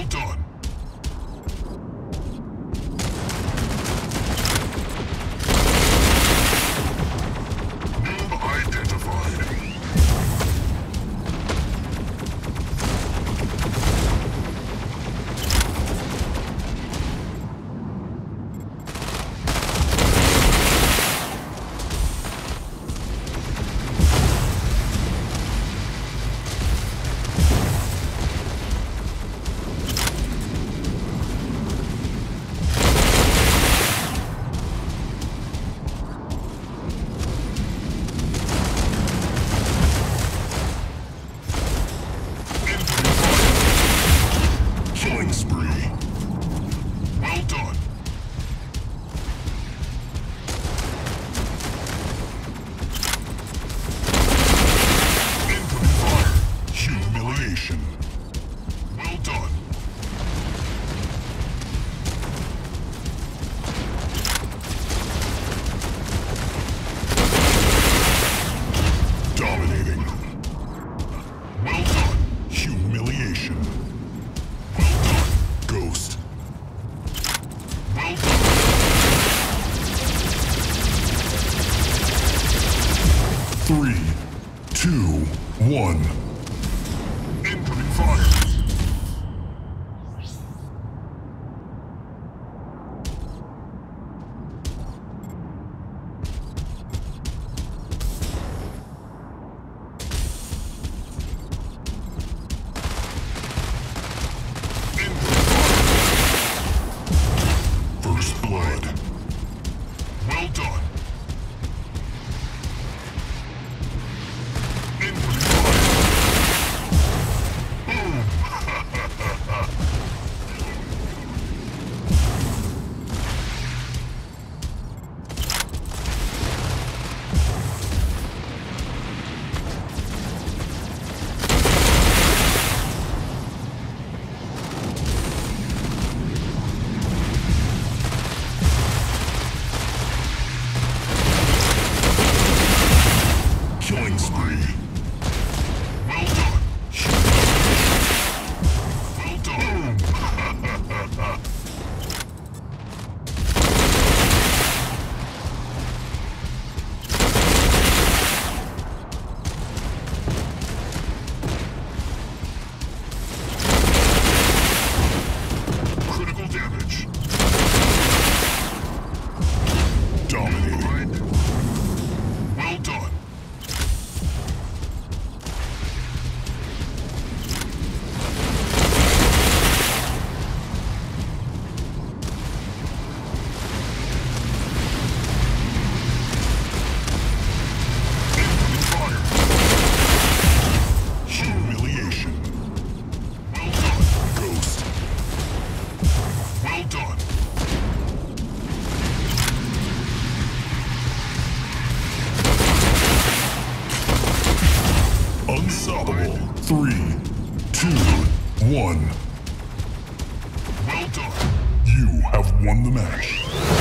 Well done. Well done. You have won the match.